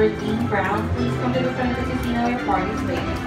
Member Dean Brown, please come to the front of the casino. Your party is waiting. Your party is waiting.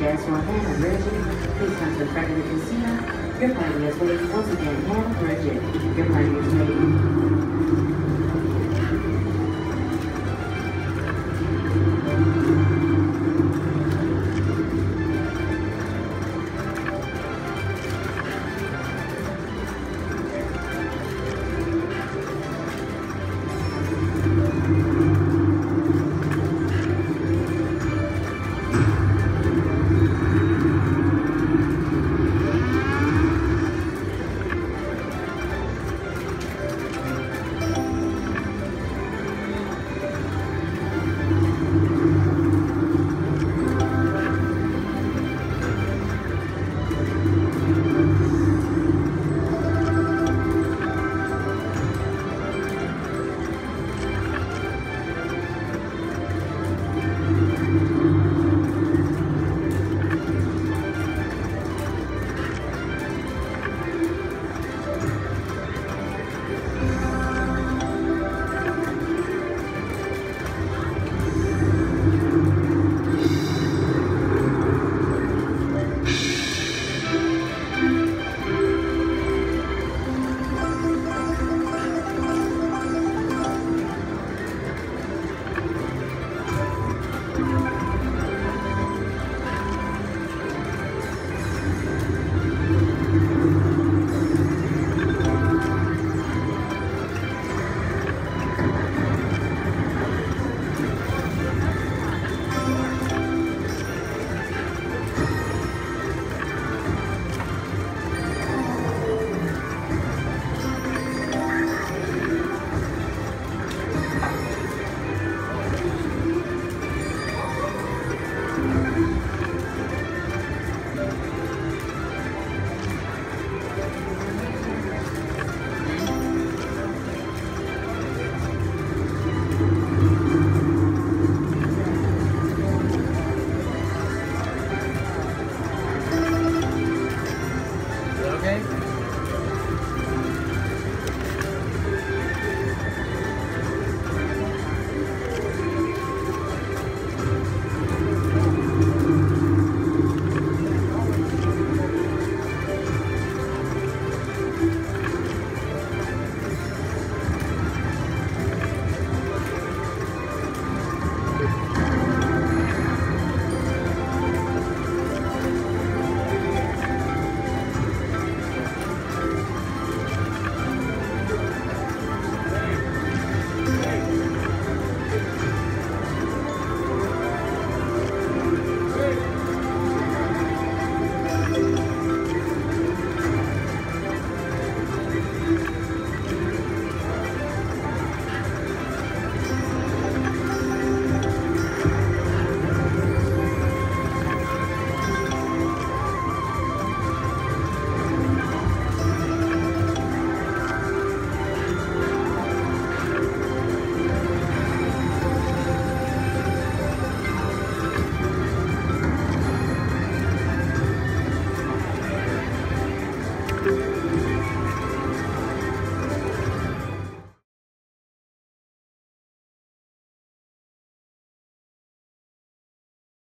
Once again, Anna Bridget, your party is waiting.